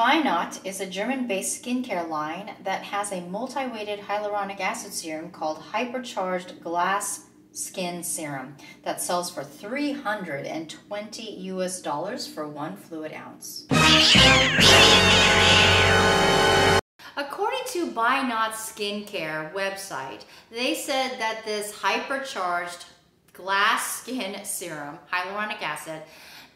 By Nacht is a German-based skincare line that has a multi-weighted hyaluronic acid serum called Hypercharged Glass Skin Serum that sells for $320 for 1 fluid ounce. According to By Nacht skincare website, they said that this Hypercharged Glass Skin Serum, hyaluronic acid,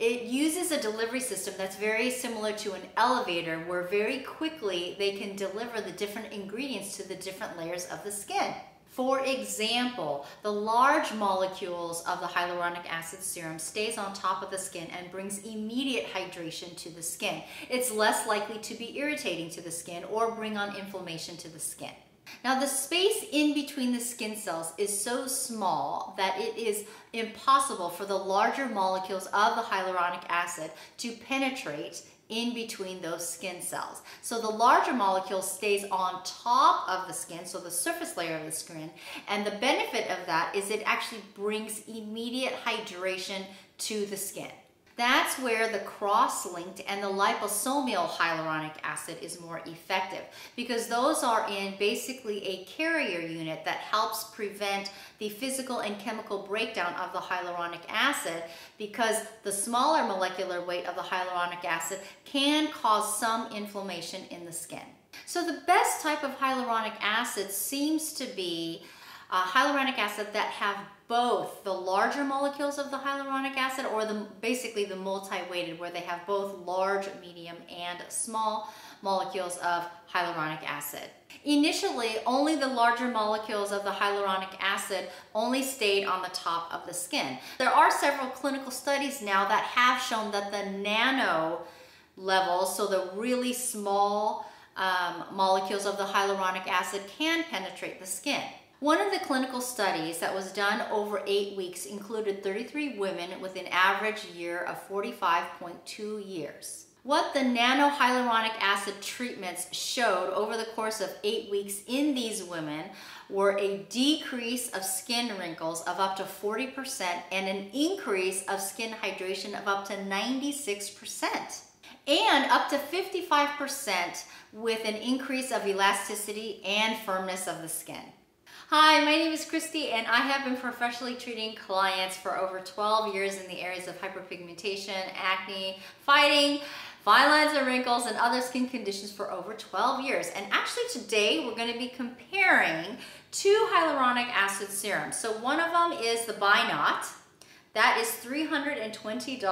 it uses a delivery system that's very similar to an elevator, where very quickly they can deliver the different ingredients to the different layers of the skin. For example, the large molecules of the hyaluronic acid serum stays on top of the skin and brings immediate hydration to the skin. It's less likely to be irritating to the skin or bring on inflammation to the skin. Now, the space in between the skin cells is so small that it is impossible for the larger molecules of the hyaluronic acid to penetrate in between those skin cells. So the larger molecule stays on top of the skin, so the surface layer of the skin, and the benefit of that is it actually brings immediate hydration to the skin. That's where the cross-linked and the liposomal hyaluronic acid is more effective, because those are in basically a carrier unit that helps prevent the physical and chemical breakdown of the hyaluronic acid, because the smaller molecular weight of the hyaluronic acid can cause some inflammation in the skin. So the best type of hyaluronic acid seems to be hyaluronic acid that have both the larger molecules of the hyaluronic acid, or basically the multi-weighted, where they have both large, medium, and small molecules of hyaluronic acid. Initially, only the larger molecules of the hyaluronic acid only stayed on the top of the skin. There are several clinical studies now that have shown that the nano levels, so the really small molecules of the hyaluronic acid, can penetrate the skin. One of the clinical studies that was done over 8 weeks included 33 women with an average year of 45.2 years. What the nanohyaluronic acid treatments showed over the course of 8 weeks in these women were a decrease of skin wrinkles of up to 40% and an increase of skin hydration of up to 96%. And up to 55% with an increase of elasticity and firmness of the skin. Hi, my name is Christy, and I have been professionally treating clients for over 12 years in the areas of hyperpigmentation, acne, fighting, fine lines and wrinkles, and other skin conditions for over 12 years. And actually today we're going to be comparing 2 hyaluronic acid serums. So one of them is the By Nacht. That is $320.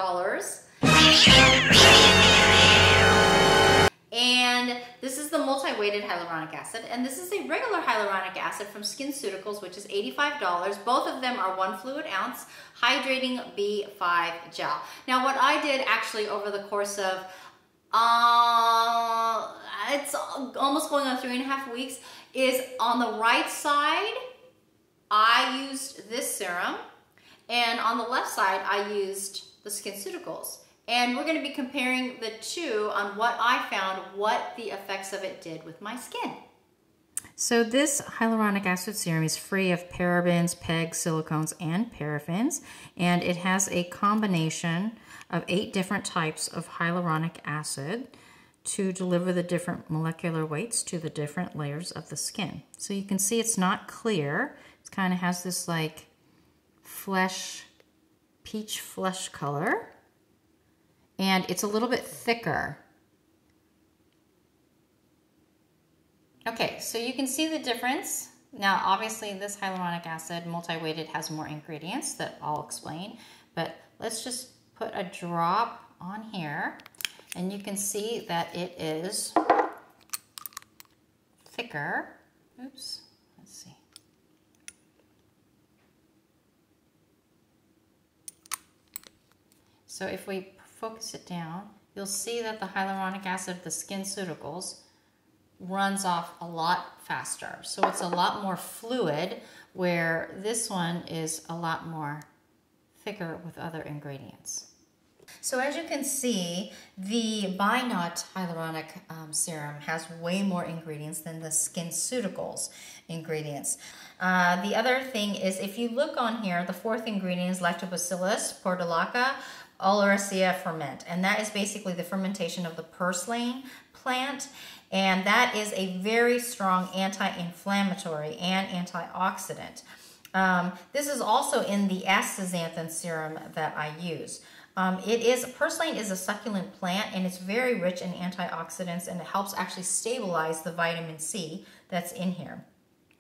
And this is the multi-weighted hyaluronic acid, and this is a regular hyaluronic acid from SkinCeuticals, which is $85. Both of them are 1 fluid ounce hydrating B5 gel. Now, what I did actually over the course of, it's almost going on 3.5 weeks, is on the right side, I used this serum, and on the left side, I used the SkinCeuticals. And we're going to be comparing the two on what I found, what the effects of it did with my skin. So this hyaluronic acid serum is free of parabens, PEG, silicones, and paraffins. And it has a combination of 8 different types of hyaluronic acid to deliver the different molecular weights to the different layers of the skin. So you can see it's not clear. It kind of has this like flesh, peach flesh color. And it's a little bit thicker. Okay, so you can see the difference. Now, obviously, this hyaluronic acid, multi-weighted, has more ingredients that I'll explain. But let's just put a drop on here. And you can see that it is thicker. Oops, let's see. So if we focus it down, you'll see that the hyaluronic acid of the SkinCeuticals runs off a lot faster. So it's a lot more fluid, where this one is a lot more thicker with other ingredients. So as you can see, the By Nacht hyaluronic serum has way more ingredients than the SkinCeuticals ingredients. The other thing is, if you look on here, the 4th ingredient is Lactobacillus portulaca Oleracea Ferment, and that is basically the fermentation of the purslane plant, and that is a very strong anti-inflammatory and antioxidant. This is also in the astaxanthin serum that I use. Purslane is a succulent plant, and it's very rich in antioxidants, and it helps actually stabilize the vitamin C that's in here.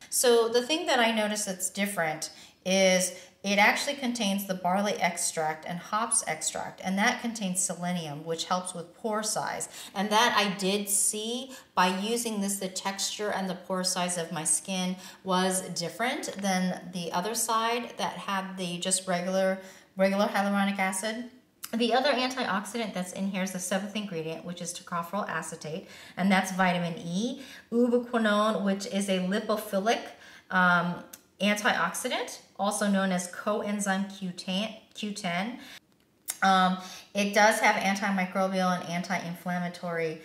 So the thing that I notice that's different is it actually contains the barley extract and hops extract, and that contains selenium, which helps with pore size. And that I did see by using this, the texture and the pore size of my skin was different than the other side that had the just regular hyaluronic acid. The other antioxidant that's in here is the seventh ingredient, which is tocopherol acetate, and that's vitamin E, ubiquinone, which is a lipophilic antioxidant, also known as Coenzyme Q10. It does have antimicrobial and anti-inflammatory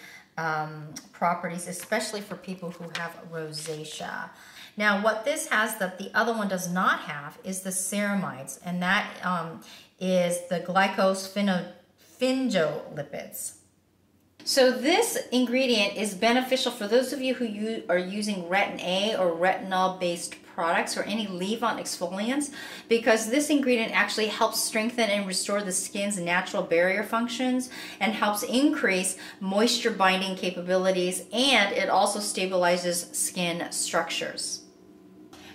properties, especially for people who have rosacea. Now, what this has that the other one does not have is the ceramides, and that is the glycosphingolipids. So this ingredient is beneficial for those of you who are using Retin-A or retinol-based products or any leave-on exfoliants, because this ingredient actually helps strengthen and restore the skin's natural barrier functions and helps increase moisture binding capabilities, and it also stabilizes skin structures.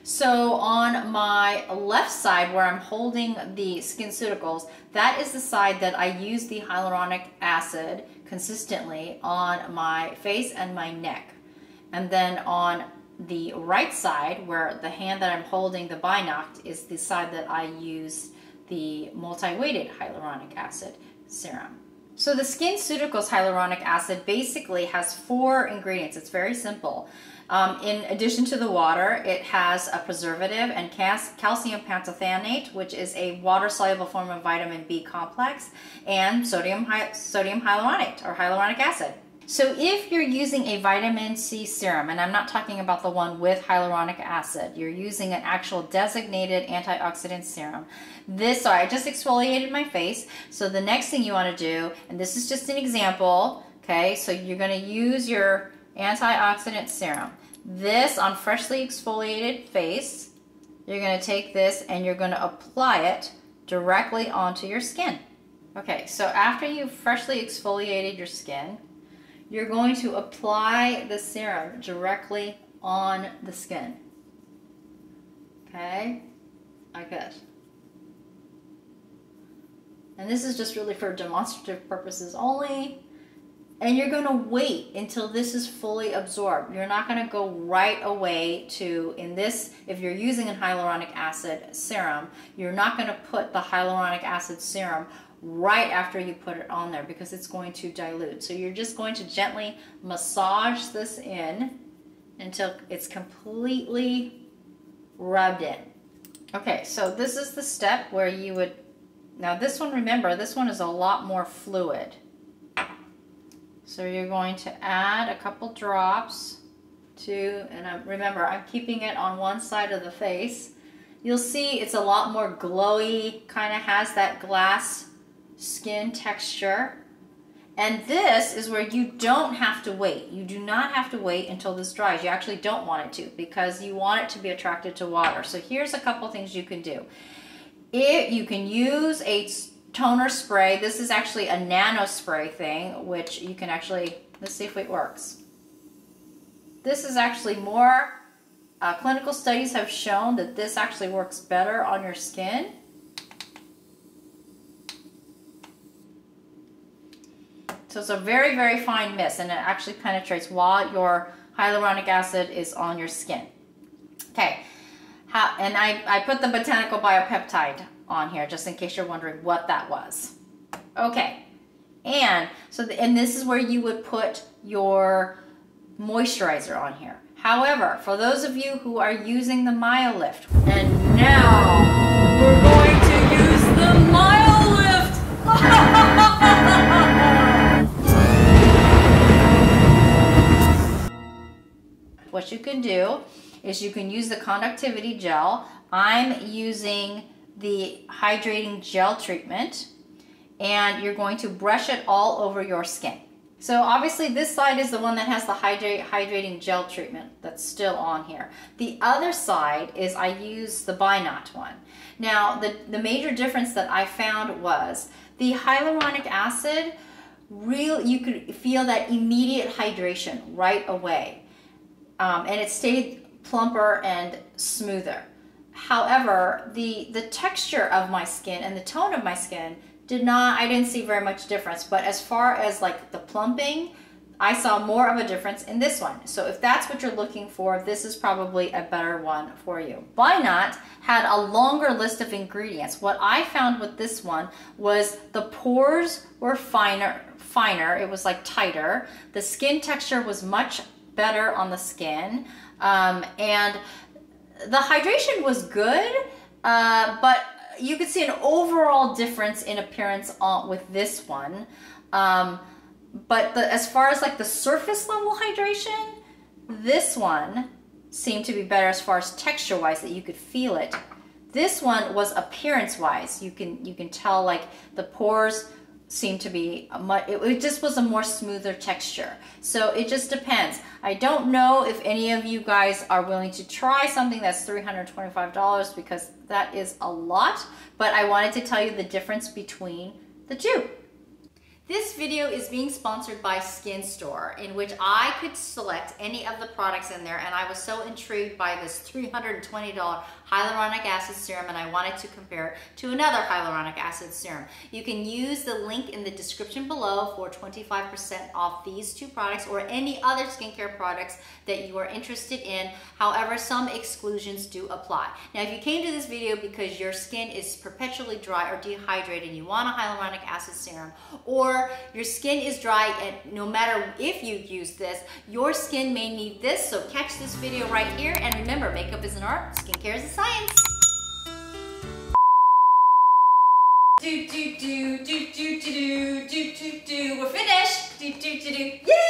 So on my left side where I'm holding the SkinCeuticals, that is the side that I use the hyaluronic acid consistently on my face and my neck. And then on the right side, where the hand that I'm holding the By Nacht, is the side that I use the multi-weighted hyaluronic acid serum. So the SkinCeuticals hyaluronic acid basically has 4 ingredients. It's very simple. In addition to the water, it has a preservative and calcium pantothenate, which is a water-soluble form of vitamin B complex, and sodium hyaluronate or hyaluronic acid. So if you're using a vitamin C serum, and I'm not talking about the one with hyaluronic acid, you're using an actual designated antioxidant serum. Sorry, I just exfoliated my face. So the next thing you want to do, and this is just an example, okay, so you're going to use your antioxidant serum. This on freshly exfoliated face, you're going to take this and you're going to apply it directly onto your skin. Okay, so after you've freshly exfoliated your skin, you're going to apply the serum directly on the skin. Okay, like this. And this is just really for demonstrative purposes only. And you're going to wait until this is fully absorbed. You're not going to go right away to, in this, if you're using a hyaluronic acid serum, you're not going to put the hyaluronic acid serum right after you put it on there, because it's going to dilute. So you're just going to gently massage this in until it's completely rubbed in. Okay, so this is the step where you would, now this one, remember, this one is a lot more fluid. So you're going to add a couple drops to, and remember, I'm keeping it on one side of the face. You'll see it's a lot more glowy, kind of has that glass skin texture. And this is where you don't have to wait. You do not have to wait until this dries. You actually don't want it to, because you want it to be attracted to water. So here's a couple things you can do. You can use a toner spray. This is actually a nano spray thing, which you can actually, let's see if it works. This is actually more, clinical studies have shown that this actually works better on your skin. So it's a very, very fine mist, and it actually penetrates while your hyaluronic acid is on your skin. Okay, and I put the botanical biopeptide on here, just in case you're wondering what that was. Okay, and so and this is where you would put your moisturizer on here. However, for those of you who are using the Myolift, and now we're going to use the Myolift. What you can do is you can use the conductivity gel. I'm using the hydrating gel treatment, and you're going to brush it all over your skin. So obviously this side is the one that has the hydrating gel treatment that's still on here. The other side is I use the By Nacht one. Now the major difference that I found was the hyaluronic acid, you could feel that immediate hydration right away. And it stayed plumper and smoother. However, the texture of my skin and the tone of my skin I didn't see very much difference, but as far as like the plumping, I saw more of a difference in this one. So if that's what you're looking for, this is probably a better one for you. By Nacht had a longer list of ingredients. What I found with this one was the pores were finer, it was like tighter. The skin texture was much better on the skin, and the hydration was good, but you could see an overall difference in appearance with this one, but as far as like the surface level hydration, this one seemed to be better as far as texture wise, that you could feel it. This one was appearance wise, you can tell like the pores seemed to be it just was a more smoother texture. So it just depends. I don't know if any of you guys are willing to try something that's $325, because that is a lot, but I wanted to tell you the difference between the two. This video is being sponsored by SkinStore, in which I could select any of the products in there, and I was so intrigued by this $320 hyaluronic acid serum, and I wanted to compare it to another hyaluronic acid serum. You can use the link in the description below for 25% off these two products or any other skincare products that you are interested in. However, some exclusions do apply. Now, if you came to this video because your skin is perpetually dry or dehydrated and you want a hyaluronic acid serum, or your skin is dry and no matter if you use this, your skin may need this, so catch this video right here, and remember, makeup is an art, skincare is a science. We're finished. Yay!